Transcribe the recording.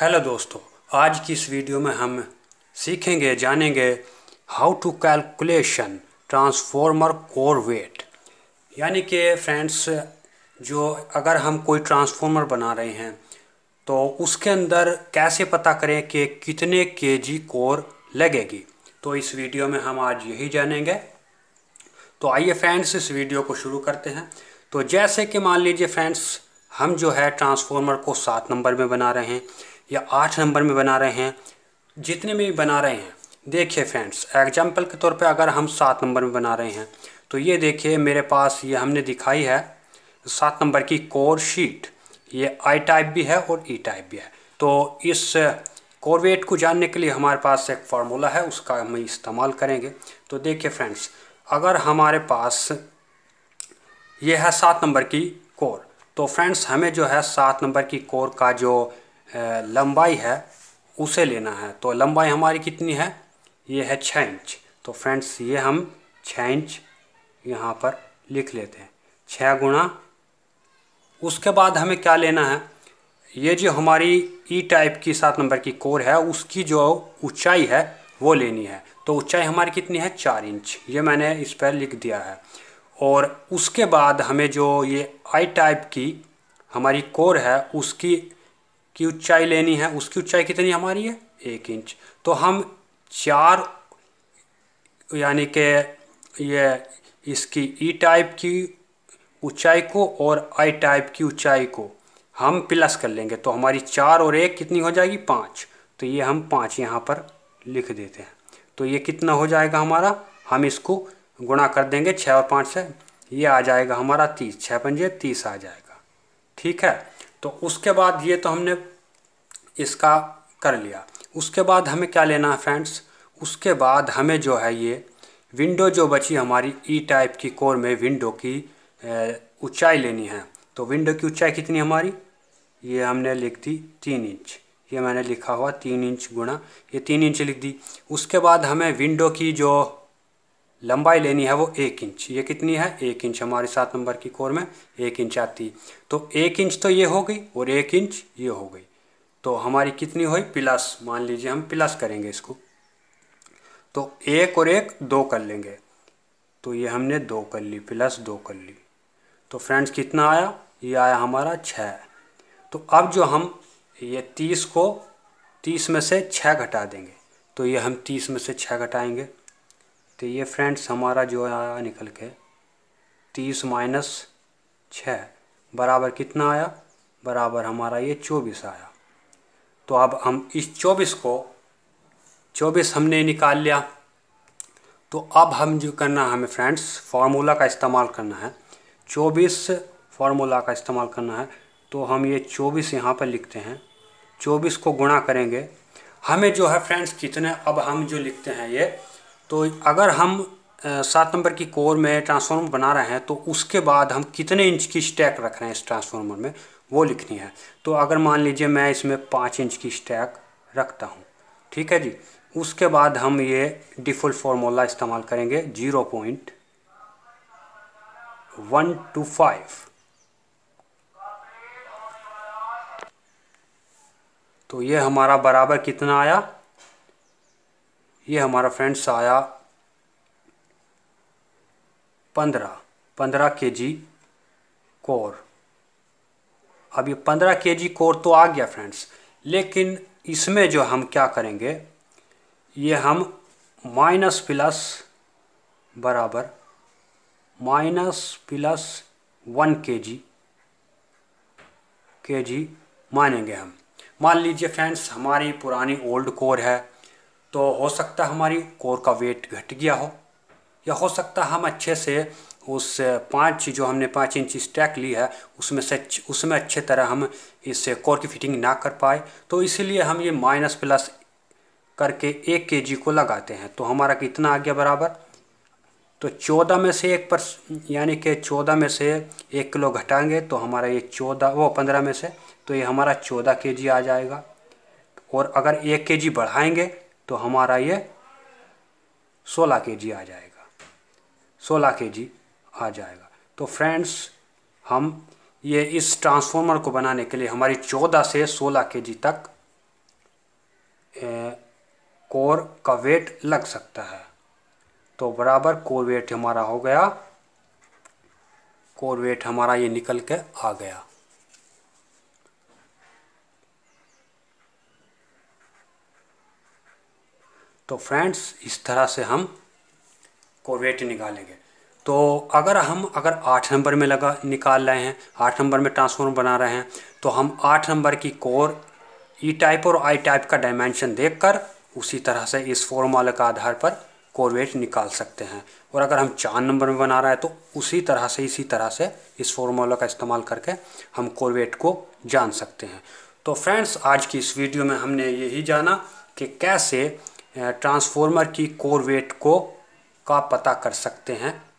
Hello दोस्तों, आज की इस वीडियो में हम सीखेंगे, जानेंगे how to calculation transformer core weight. यानी कि फ्रेंड्स, जो अगर हम कोई ट्रांसफॉर्मर बना रहे हैं तो उसके अंदर कैसे पता करें कि कितने केजी कोर लगेगी। तो इस वीडियो में हम आज यही जानेंगे। तो आइए फ्रेंड्स, इस वीडियो को शुरू करते हैं। तो जैसे कि मान लीजिए फ्रेंड्स, हम जो है ट्रांसफॉर्मर को 7 नंबर में बना रहे हैं या 8 नंबर में बना रहे हैं, जितने में भी बना रहे हैं। देखिए फ्रेंड्स, एग्जाम्पल के तौर पे अगर हम 7 नंबर में बना रहे हैं तो ये देखिए मेरे पास, ये हमने दिखाई है 7 नंबर की कोर शीट। ये आई टाइप भी है और ई टाइप भी है। तो इस कोर वेट को जानने के लिए हमारे पास एक फार्मूला है, उसका हम इस्तेमाल करेंगे। तो देखिए फ्रेंड्स, अगर हमारे पास ये है 7 नंबर की कोर, तो फ्रेंड्स हमें जो है 7 नंबर की कोर का जो लंबाई है उसे लेना है। तो लंबाई हमारी कितनी है, ये है 6 इंच। तो फ्रेंड्स ये हम 6 इंच यहाँ पर लिख लेते हैं, 6 गुणा। उसके बाद हमें क्या लेना है, ये जो हमारी ई टाइप की 7 नंबर की कोर है उसकी जो ऊंचाई है वो लेनी है। तो ऊंचाई हमारी कितनी है, 4 इंच। ये मैंने इस पर लिख दिया है। और उसके बाद हमें जो ये आई टाइप की हमारी कोर है उसकी ऊंचाई लेनी है। उसकी ऊंचाई कितनी हमारी है, 1 इंच। तो हम 4 यानी कि ये इसकी ई टाइप की ऊंचाई को और आई टाइप की ऊंचाई को हम प्लस कर लेंगे। तो हमारी 4 और 1 कितनी हो जाएगी, 5। तो ये हम 5 यहाँ पर लिख देते हैं। तो ये कितना हो जाएगा हमारा, हम इसको गुणा कर देंगे 6 और 5 से, ये आ जाएगा हमारा 30। 6 पंजे 30 आ जाएगा, ठीक है। तो उसके बाद ये तो हमने इसका कर लिया। उसके बाद हमें क्या लेना है फ्रेंड्स, उसके बाद हमें जो है ये विंडो जो बची हमारी ई टाइप की कोर में, विंडो की ऊंचाई लेनी है। तो विंडो की ऊंचाई कितनी हमारी, ये हमने लिख दी 3 इंच। ये मैंने लिखा हुआ 3 इंच गुणा ये 3 इंच लिख दी। उसके बाद हमें विंडो की जो लंबाई लेनी है वो 1 इंच। ये कितनी है, 1 इंच। हमारी 7 नंबर की कोर में 1 इंच आती। तो 1 इंच तो ये हो गई और 1 इंच ये हो गई। तो हमारी कितनी हुई, प्लस, मान लीजिए हम प्लस करेंगे इसको। तो 1 और 1 2 कर लेंगे। तो ये हमने 2 कर ली, प्लस 2 कर ली। तो फ्रेंड्स कितना आया, ये आया हमारा 6। तो अब जो हम ये 30 को 30 में से 6 घटा देंगे। तो ये हम 30 में से 6 घटाएँगे। तो ये फ्रेंड्स हमारा जो आया निकल के 30 - 6 बराबर कितना आया, बराबर हमारा ये 24 आया। तो अब हम इस 24 को 24 हमने निकाल लिया। तो अब हम जो करना है हमें फ्रेंड्स, फार्मूला का इस्तेमाल करना है, 24 फार्मूला का इस्तेमाल करना है। तो हम ये 24 यहाँ पर लिखते हैं, 24 को गुणा करेंगे। हमें जो है फ्रेंड्स कितने, अब हम जो लिखते हैं ये, तो अगर हम 7 नंबर की कोर में ट्रांसफार्मर बना रहे हैं तो उसके बाद हम कितने इंच की स्टैक रख रहे हैं इस ट्रांसफार्मर में, वो लिखनी है। तो अगर मान लीजिए मैं इसमें 5 इंच की स्टैक रखता हूँ, ठीक है जी। उसके बाद हम ये डिफ़ॉल्ट फार्मूला इस्तेमाल करेंगे, 0.125। तो ये हमारा बराबर कितना आया, ये हमारा फ्रेंड्स आया 15 केजी कोर। अब ये 15 केजी कोर तो आ गया फ्रेंड्स, लेकिन इसमें जो हम क्या करेंगे, ये हम माइनस प्लस बराबर -+1 केजी मानेंगे हम। मान लीजिए फ्रेंड्स हमारी पुरानी ओल्ड कोर है, तो हो सकता है हमारी कोर का वेट घट गया हो, या हो सकता है हम अच्छे से उस 5 जो हमने 5 इंच स्टैक ली है उसमें अच्छे तरह हम इस कोर की फिटिंग ना कर पाए। तो इसीलिए हम ये माइनस प्लस करके 1 केजी को लगाते हैं। तो हमारा कितना आ गया बराबर, तो 14 में से 1 किलो घटाएंगे। तो हमारा ये 15 में से, तो ये हमारा 14 केजी आ जाएगा। और अगर 1 केजी बढ़ाएँगे तो हमारा ये 16 केजी आ जाएगा, 16 केजी आ जाएगा। तो फ्रेंड्स हम ये इस ट्रांसफार्मर को बनाने के लिए हमारी 14 से 16 केजी तक कोर का वेट लग सकता है। तो बराबर कोर वेट हमारा हो गया, कोर वेट हमारा ये निकल के आ गया। तो फ्रेंड्स इस तरह से हम कोर वेट निकालेंगे। तो अगर 8 नंबर में निकाल रहे हैं, 8 नंबर में ट्रांसफॉर्मर बना रहे हैं, तो हम 8 नंबर की कोर ई टाइप और आई टाइप का डायमेंशन देखकर उसी तरह से इस फॉर्मूले का आधार पर कोर वेट निकाल सकते हैं। और अगर हम 4 नंबर में बना रहे हैं तो इसी तरह से इस फॉर्मूले का इस्तेमाल करके हम कोर वेट को जान सकते हैं। तो फ्रेंड्स आज की इस वीडियो में हमने यही जाना कि कैसे ट्रांसफॉर्मर की कोर वेट को पता कर सकते हैं।